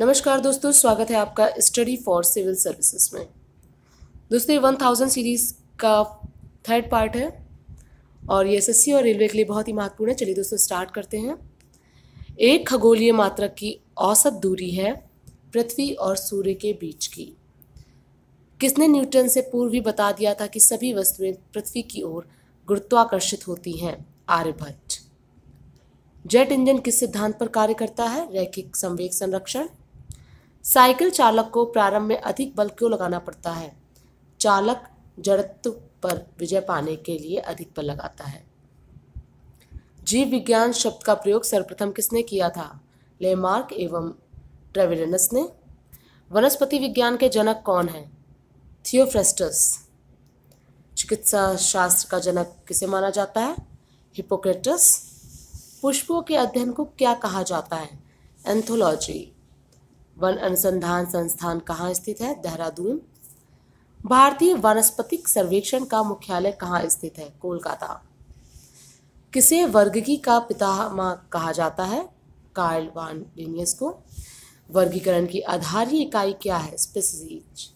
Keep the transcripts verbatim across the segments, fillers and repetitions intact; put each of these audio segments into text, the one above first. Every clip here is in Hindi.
नमस्कार दोस्तों, स्वागत है आपका स्टडी फॉर सिविल सर्विसेज में। दोस्तों ये वन थाउज़ेंड सीरीज़ का थर्ड पार्ट है और ये एसएससी और रेलवे के लिए बहुत ही महत्वपूर्ण है। चलिए दोस्तों स्टार्ट करते हैं। एक खगोलीय मात्रक की औसत दूरी है पृथ्वी और सूर्य के बीच की। किसने न्यूटन से पूर्व ही बता दिया था कि सभी वस्तुएं पृथ्वी की ओर गुरुत्वाकर्षित होती हैं? आर्यभट्ट। जेट इंजन किस सिद्धांत पर कार्य करता है? रैखिक संवेग संरक्षण। साइकिल चालक को प्रारंभ में अधिक बल क्यों लगाना पड़ता है? चालक जड़त्व पर विजय पाने के लिए अधिक बल लगाता है। जीव विज्ञान शब्द का प्रयोग सर्वप्रथम किसने किया था? लैमार्क एवं ट्रेविरेनस ने। वनस्पति विज्ञान के जनक कौन है? थियोफ्रेस्टस। चिकित्सा शास्त्र का जनक किसे माना जाता है? हिप्पोक्रेटस। पुष्पों के अध्ययन को क्या कहा जाता है? एंथोलॉजी। वन अनुसंधान संस्थान कहाँ स्थित है? देहरादून। भारतीय वानस्पतिक सर्वेक्षण का मुख्यालय कहाँ स्थित है? कोलकाता। किसे वर्गकी का पितामह कहा जाता है? कार्ल वॉन लीनियस को। वर्गीकरण की आधारीय इकाई क्या है? स्पीसीज।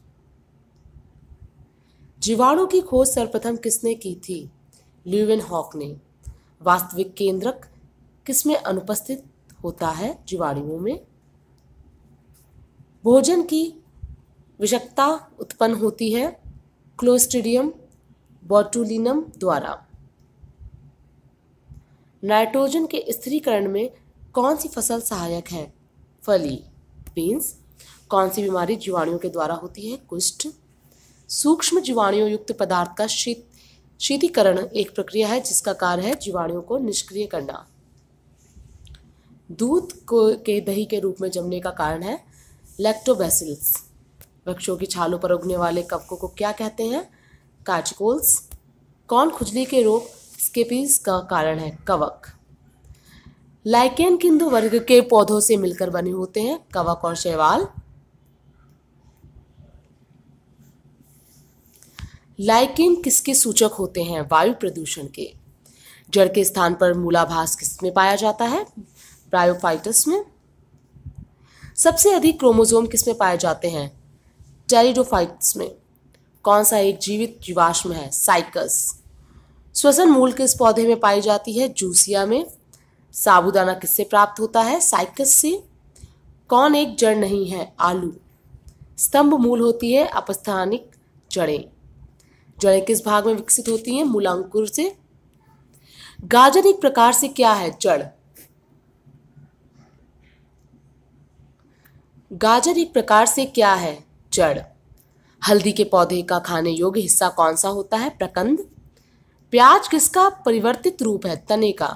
जीवाणु की खोज सर्वप्रथम किसने की थी? लीवेनहॉक ने। वास्तविक केंद्रक किसमें अनुपस्थित होता है? जीवाणुओं में। भोजन की विषाक्तता उत्पन्न होती है क्लोस्टिडियम बॉटोलिनम द्वारा। नाइट्रोजन के स्थिरीकरण में कौन सी फसल सहायक है? फली, बीन्स। कौन सी बीमारी जीवाणुओं के द्वारा होती है? कुष्ठ। सूक्ष्म जीवाणुओं युक्त पदार्थ का शीत शीतीकरण एक प्रक्रिया है जिसका कार्य है जीवाणुओं को निष्क्रिय करना। दूध को के दही के रूप में जमने का कारण है लैक्टोबैसिलस। वृक्षों की छालों पर उगने वाले कवकों को क्या कहते हैं? कार्टिकल्स। कौन खुजली के रोग स्केपीज का कारण है? कवक। लाइकेन किन दो वर्ग के पौधों से मिलकर बने होते हैं? कवक और शैवाल। लाइकेन किसके सूचक होते हैं? वायु प्रदूषण के। जड़ के स्थान पर मूलाभास किसमें पाया जाता है? ब्रायोफाइटस में। सबसे अधिक क्रोमोसोम किसमें पाए जाते हैं? टेरिडोफाइट्स में। कौन सा एक जीवित जीवाश्म है? साइकस। श्वसन मूल किस पौधे में पाई जाती है? जूसिया में। साबुदाना किससे प्राप्त होता है? साइकस से। कौन एक जड़ नहीं है? आलू। स्तंभ मूल होती है अपस्थानिक जड़ें। जड़ें किस भाग में विकसित होती हैं? मूलांकुर से। गाजर एक प्रकार से क्या है? जड़। गाजर एक प्रकार से क्या है? जड़। हल्दी के पौधे का खाने योग्य हिस्सा कौन सा होता है? प्रकंद। प्याज किसका परिवर्तित रूप है? तने का।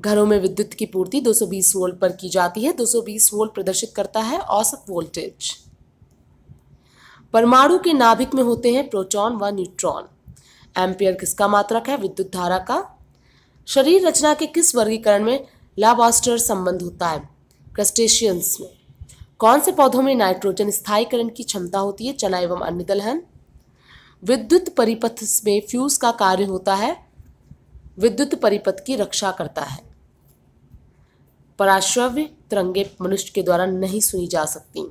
घरों में विद्युत की पूर्ति दो सौ बीस वोल्ट पर की जाती है। दो सौ बीस वोल्ट प्रदर्शित करता है औसत वोल्टेज। परमाणु के नाभिक में होते हैं प्रोटॉन व न्यूट्रॉन। एम्पियर किसका मात्रक है? विद्युत धारा का। शरीर रचना के किस वर्गीकरण में लॉबस्टर संबंध होता है? क्रस्टेशियंस में। कौन से पौधों में नाइट्रोजन स्थायीकरण की क्षमता होती है? चना एवं अन्य दलहन। विद्युत परिपथ में फ्यूज का कार्य होता है, विद्युत परिपथ की रक्षा करता है। पराश्रव्य तरंगे मनुष्य के द्वारा नहीं सुनी जा सकती।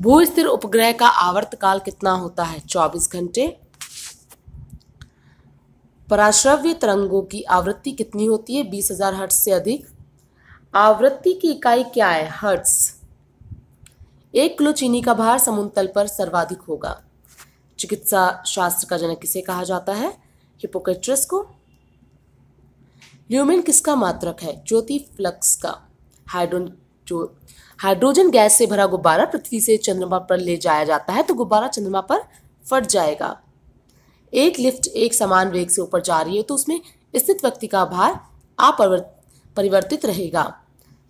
भूस्थिर उपग्रह का आवर्तकाल कितना होता है? चौबीस घंटे। पराश्रव्य तरंगों की आवृत्ति कितनी होती है? बीस हजार हर्ट्ज से अधिक। आवृत्ति की इकाई क्या है? हर्ट्ज। एक किलो चीनी का भार समुद्र तल पर सर्वाधिक होगा। चिकित्सा शास्त्र का जनक किसे कहा जाता है? हिप्पोक्रेटस को। ल्यूमेन किसका मात्रक है? ज्योति फ्लक्स का। हाइड्रोन जो हाइड्रोजन गैस से भरा गुब्बारा पृथ्वी से चंद्रमा पर ले जाया जाता है तो गुब्बारा चंद्रमा पर फट जाएगा। एक लिफ्ट एक समान वेग से ऊपर जा रही है तो उसमें स्थित व्यक्ति का भार अपरिवर्तित रहेगा।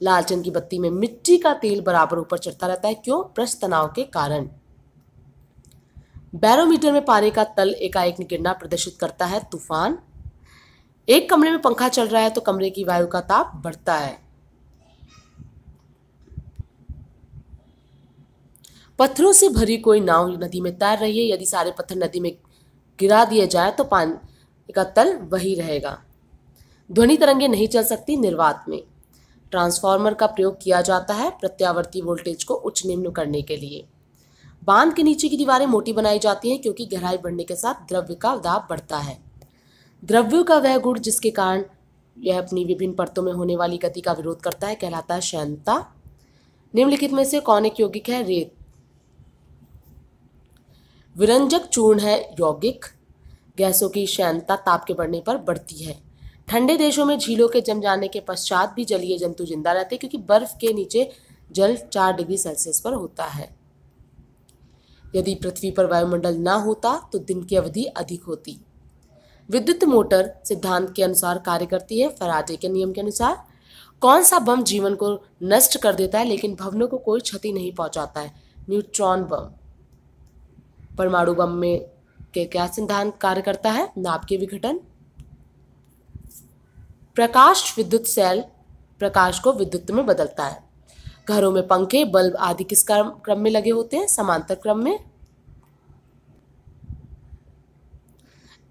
लालचंद की बत्ती में मिट्टी का तेल बराबर ऊपर चढ़ता रहता है, क्यों? पृष्ठ तनाव के कारण। बैरोमीटर में पानी का तल एकाएक गिरना प्रदर्शित करता है तूफान। एक कमरे में पंखा चल रहा है तो कमरे की वायु का ताप बढ़ता है। पत्थरों से भरी कोई नाव नदी में तैर रही है, यदि सारे पत्थर नदी में गिरा दिए जाए तो पानी का तल वही रहेगा। ध्वनि तरंगे नहीं चल सकती निर्वात में। ट्रांसफार्मर का प्रयोग किया जाता है प्रत्यावर्ती वोल्टेज को उच्च निम्न करने के लिए। बांध के नीचे की दीवारें मोटी बनाई जाती हैं क्योंकि गहराई बढ़ने के साथ द्रव्य का दाब बढ़ता है। द्रव्य का वह गुण जिसके कारण यह अपनी विभिन्न परतों में होने वाली गति का विरोध करता है कहलाता है शैनता। निम्नलिखित में से कौन एक यौगिक है? रेत। विरंजक चूर्ण है यौगिक। गैसों की शैनता ताप के बढ़ने पर बढ़ती है। ठंडे देशों में झीलों के जम जाने के पश्चात भी जलीय जंतु जिंदा रहते हैं क्योंकि बर्फ के नीचे जल चार डिग्री सेल्सियस पर होता है। यदि पृथ्वी पर वायुमंडल ना होता तो दिन की अवधि अधिक होती। विद्युत मोटर सिद्धांत के अनुसार कार्य करती है फैराडे के नियम के अनुसार। कौन सा बम जीवन को नष्ट कर देता है लेकिन भवनों को कोई क्षति नहीं पहुंचाता है? Neutron bomb. परमाणु बम में के क्या सिद्धांत कार्य करता है? नाभिकीय विघटन। प्रकाश विद्युत सेल प्रकाश को विद्युत में बदलता है। घरों में पंखे बल्ब आदि किस क्रम में लगे होते हैं? समांतर क्रम में।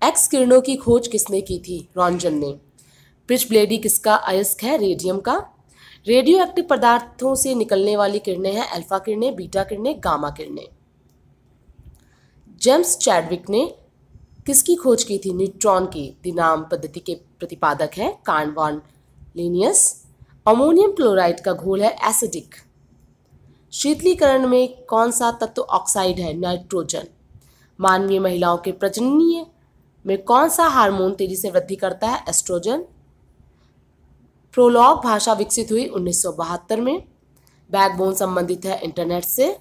एक्स किरणों की खोज किसने की थी? रोंजन ने। पिचब्लेंडी किसका अयस्क है? रेडियम का। रेडियो एक्टिव पदार्थों से निकलने वाली किरणें हैं अल्फा किरणें, बीटा किरणें, गामा किरणें। जेम्स चैडविक ने किसकी खोज की थी? न्यूट्रॉन की। दिनाम पद्धति के प्रतिपादक हैं Carl von Linnaeus. Ammonium chloride का घोल है एसिडिक। शीतलीकरण में कौन सा तत्व ऑक्साइड है? नाइट्रोजन। मानवीय महिलाओं के प्रजननीय में कौन सा हार्मोन तेजी से वृद्धि करता है? एस्ट्रोजन। प्रोलॉग भाषा विकसित हुई उन्नीस सौ बहत्तर में। बैकबोन संबंधित है इंटरनेट से।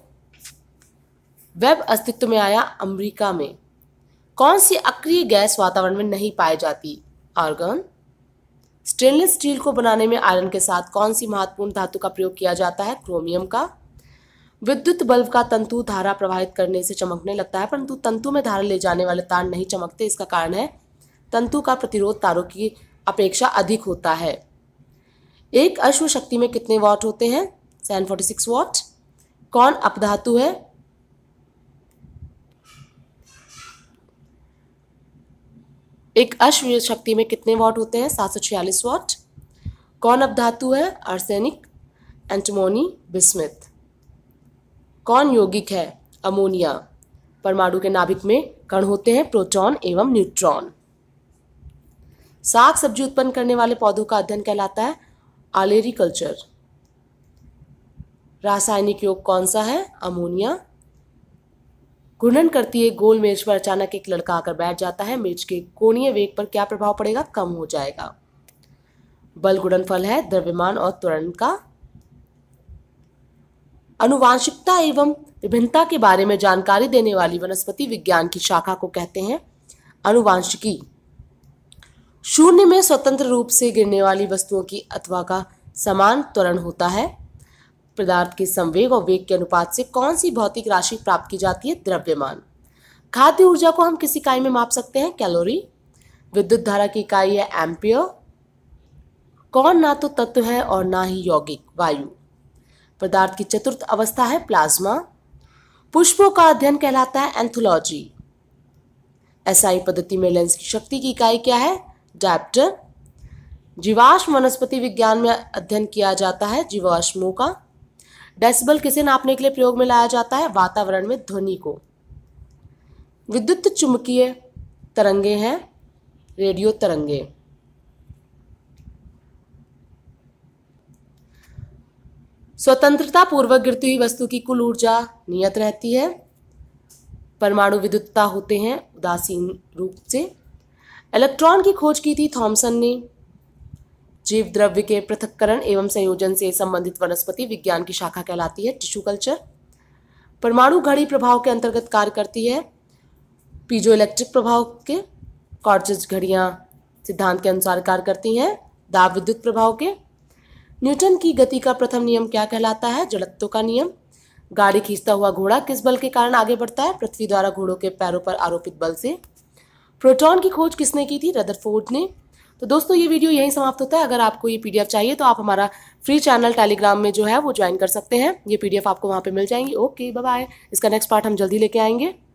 वेब अस्तित्व में आया अमेरिका में। कौन सी अक्रिय गैस वातावरण में नहीं पाई जाती? आर्गन। स्टेनलेस स्टील को बनाने में आयरन के साथ कौन सी महत्वपूर्ण धातु का प्रयोग किया जाता है? क्रोमियम का। विद्युत बल्ब का तंतु धारा प्रवाहित करने से चमकने लगता है परंतु तंतु में धारा ले जाने वाले तार नहीं चमकते। इसका कारण है तंतु का प्रतिरोध तारों की अपेक्षा अधिक होता है। एक अश्व शक्ति में कितने वॉट होते हैं? सात सौ छियालीस वॉट। कौन अपधातु है? एक अश्व शक्ति में कितने वॉट होते हैं? सात सौ छियालीस वॉट। कौन अपधातु है? Arsenic, antimony, bismuth. कौन यौगिक है? अमोनिया। परमाणु के नाभिक में कण होते हैं प्रोटॉन एवं न्यूट्रॉन। साग सब्जी उत्पन्न करने वाले पौधों का अध्ययन कहलाता है आलेरिकल्चर। रासायनिक योग कौन सा है? अमोनिया। घूर्णन करती है गोल मेज पर अचानक एक लड़का आकर बैठ जाता है। मेज के कोणीय वेग पर क्या प्रभाव पड़ेगा? कम हो जाएगा। बल गुणनफल है द्रव्यमान और त्वरण का। अनुवांशिकता एवं विभिन्नता के बारे में जानकारी देने वाली वनस्पति विज्ञान की शाखा को कहते हैं अनुवांशिकी। शून्य में स्वतंत्र रूप से गिरने वाली वस्तुओं की अथवा का समान त्वरण होता है। पदार्थ के संवेग और वेग के अनुपात से कौन सी भौतिक राशि प्राप्त की जाती है? द्रव्यमान। खाद्य ऊर्जा को हम किस इकाई में माप सकते हैं? कैलोरी। विद्युत धारा की इकाई है एम्पियर। कौन ना तो तत्व है और ना ही यौगिक? वायु। पदार्थ की चतुर्थ अवस्था है प्लाज्मा। पुष्पों का अध्ययन कहलाता है एंथोलॉजी। एसआई पद्धति में लेंस की शक्ति की इकाई क्या है? डायोप्टर। जीवाश्म वनस्पति विज्ञान में अध्ययन किया जाता है जीवाश्मों का। डेसिबल किसे नापने के लिए प्रयोग में लाया जाता है? वातावरण में ध्वनि को। विद्युत चुंबकीय तरंगे हैं रेडियो तरंगे। स्वतंत्रता पूर्वक गिरती हुई वस्तु की कुल ऊर्जा नियत रहती है। परमाणु विद्युतता होते हैं उदासीन रूप से। इलेक्ट्रॉन की खोज की थी थॉमसन ने। जीव द्रव्य के पृथक्करण एवं संयोजन से संबंधित वनस्पति विज्ञान की शाखा कहलाती है टिश्यू कल्चर। परमाणु घड़ी प्रभाव के अंतर्गत कार्य करती है पीजो इलेक्ट्रिक प्रभाव के। क्वार्ट्ज घड़ियां सिद्धांत के अनुसार कार्य करती हैं दाब विद्युत प्रभाव के। न्यूटन की गति का प्रथम नियम क्या कहलाता है? जड़त्व का नियम। गाड़ी खींचता हुआ घोड़ा किस बल के कारण आगे बढ़ता है? पृथ्वी द्वारा घोड़ों के पैरों पर आरोपित बल से। प्रोटॉन की खोज किसने की थी? रदरफोड ने। तो दोस्तों ये वीडियो यहीं समाप्त होता है। अगर आपको ये पीडीएफ चाहिए तो आप हमारा फ्री चैनल टेलीग्राम में जो है वो ज्वाइन कर सकते हैं। ये पीडीएफ आपको वहाँ पे मिल जाएंगी। Okay bye bye. इसका नेक्स्ट पार्ट हम जल्दी लेके आएंगे।